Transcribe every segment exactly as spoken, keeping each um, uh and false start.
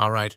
All right,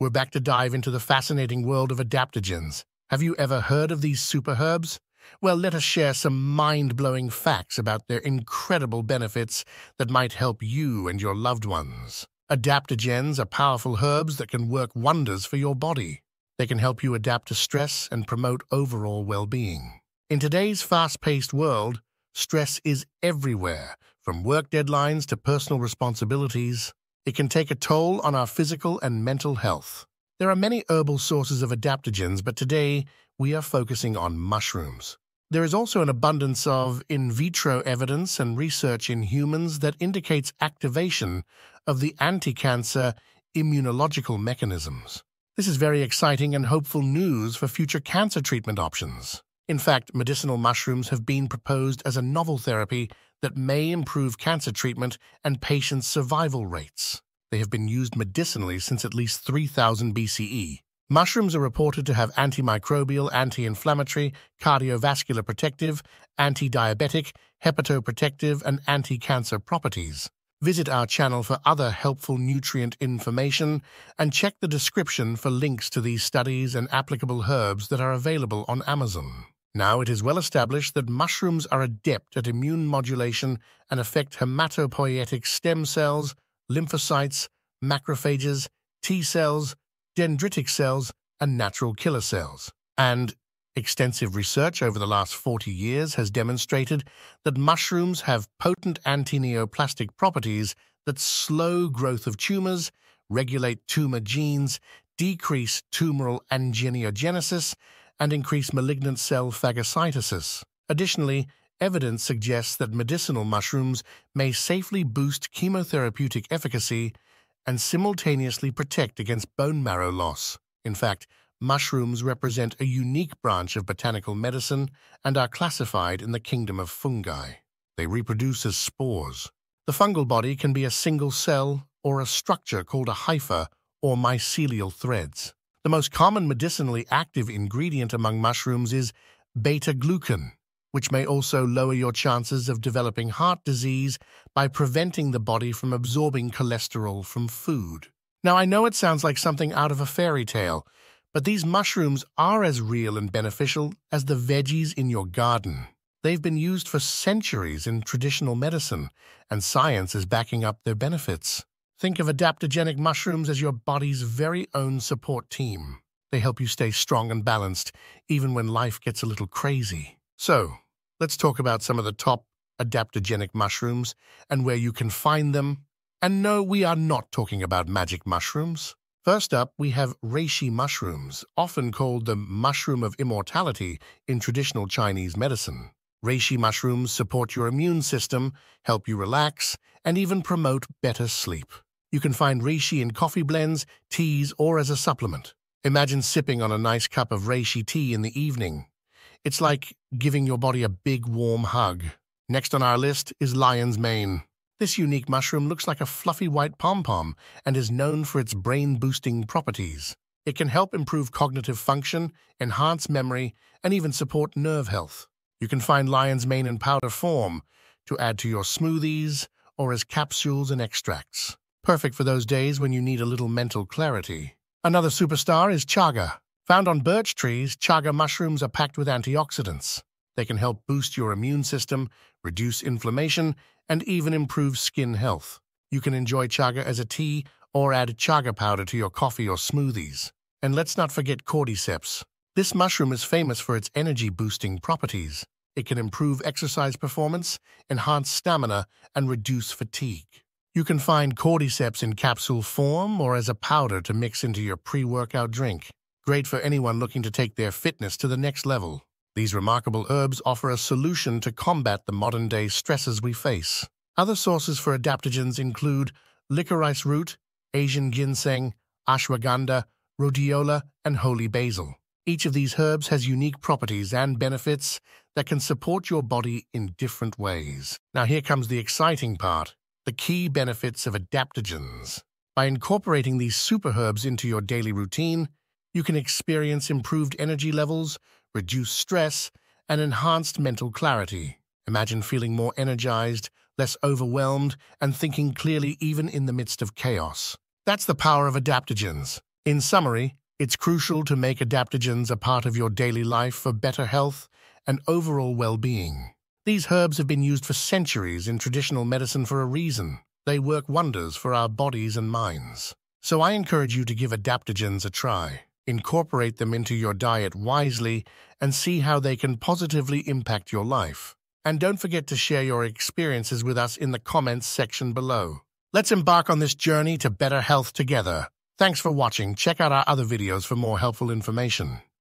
we're back to dive into the fascinating world of adaptogens. Have you ever heard of these superherbs? Well, let us share some mind-blowing facts about their incredible benefits that might help you and your loved ones. Adaptogens are powerful herbs that can work wonders for your body. They can help you adapt to stress and promote overall well-being. In today's fast-paced world, stress is everywhere, from work deadlines to personal responsibilities. It can take a toll on our physical and mental health. There are many herbal sources of adaptogens, but today we are focusing on mushrooms. There is also an abundance of in vitro evidence and research in humans that indicates activation of the anti-cancer immunological mechanisms. This is very exciting and hopeful news for future cancer treatment options. In fact, medicinal mushrooms have been proposed as a novel therapy that may improve cancer treatment and patient survival rates. They have been used medicinally since at least three thousand B C E. Mushrooms are reported to have antimicrobial, anti-inflammatory, cardiovascular protective, anti-diabetic, hepatoprotective, and anti-cancer properties. Visit our channel for other helpful nutrient information and check the description for links to these studies and applicable herbs that are available on Amazon. Now, it is well established that mushrooms are adept at immune modulation and affect hematopoietic stem cells, lymphocytes, macrophages, T cells, dendritic cells, and natural killer cells. And extensive research over the last forty years has demonstrated that mushrooms have potent anti-neoplastic properties that slow growth of tumors, regulate tumor genes, decrease tumoral angiogenesis, and increase malignant cell phagocytosis. Additionally, evidence suggests that medicinal mushrooms may safely boost chemotherapeutic efficacy and simultaneously protect against bone marrow loss. In fact, mushrooms represent a unique branch of botanical medicine and are classified in the kingdom of fungi. They reproduce as spores. The fungal body can be a single cell or a structure called a hypha or mycelial threads. The most common medicinally active ingredient among mushrooms is beta-glucan, which may also lower your chances of developing heart disease by preventing the body from absorbing cholesterol from food. Now, I know it sounds like something out of a fairy tale, but these mushrooms are as real and beneficial as the veggies in your garden. They've been used for centuries in traditional medicine, and science is backing up their benefits. Think of adaptogenic mushrooms as your body's very own support team. They help you stay strong and balanced, even when life gets a little crazy. So, let's talk about some of the top adaptogenic mushrooms and where you can find them. And no, we are not talking about magic mushrooms. First up, we have reishi mushrooms, often called the mushroom of immortality in traditional Chinese medicine. Reishi mushrooms support your immune system, help you relax, and even promote better sleep. You can find reishi in coffee blends, teas, or as a supplement. Imagine sipping on a nice cup of reishi tea in the evening. It's like giving your body a big warm hug. Next on our list is lion's mane. This unique mushroom looks like a fluffy white pom-pom and is known for its brain-boosting properties. It can help improve cognitive function, enhance memory, and even support nerve health. You can find lion's mane in powder form to add to your smoothies or as capsules and extracts. Perfect for those days when you need a little mental clarity. Another superstar is chaga. Found on birch trees, chaga mushrooms are packed with antioxidants. They can help boost your immune system, reduce inflammation, and even improve skin health. You can enjoy chaga as a tea or add chaga powder to your coffee or smoothies. And let's not forget cordyceps. This mushroom is famous for its energy-boosting properties. It can improve exercise performance, enhance stamina, and reduce fatigue. You can find cordyceps in capsule form or as a powder to mix into your pre-workout drink. Great for anyone looking to take their fitness to the next level. These remarkable herbs offer a solution to combat the modern-day stresses we face. Other sources for adaptogens include licorice root, Asian ginseng, ashwagandha, rhodiola, and holy basil. Each of these herbs has unique properties and benefits that can support your body in different ways. Now here comes the exciting part, the key benefits of adaptogens. By incorporating these superherbs into your daily routine, you can experience improved energy levels, reduced stress, and enhanced mental clarity. Imagine feeling more energized, less overwhelmed, and thinking clearly even in the midst of chaos. That's the power of adaptogens. In summary, it's crucial to make adaptogens a part of your daily life for better health and overall well-being. These herbs have been used for centuries in traditional medicine for a reason. They work wonders for our bodies and minds. So I encourage you to give adaptogens a try. Incorporate them into your diet wisely and see how they can positively impact your life. And don't forget to share your experiences with us in the comments section below. Let's embark on this journey to better health together. Thanks for watching. Check out our other videos for more helpful information.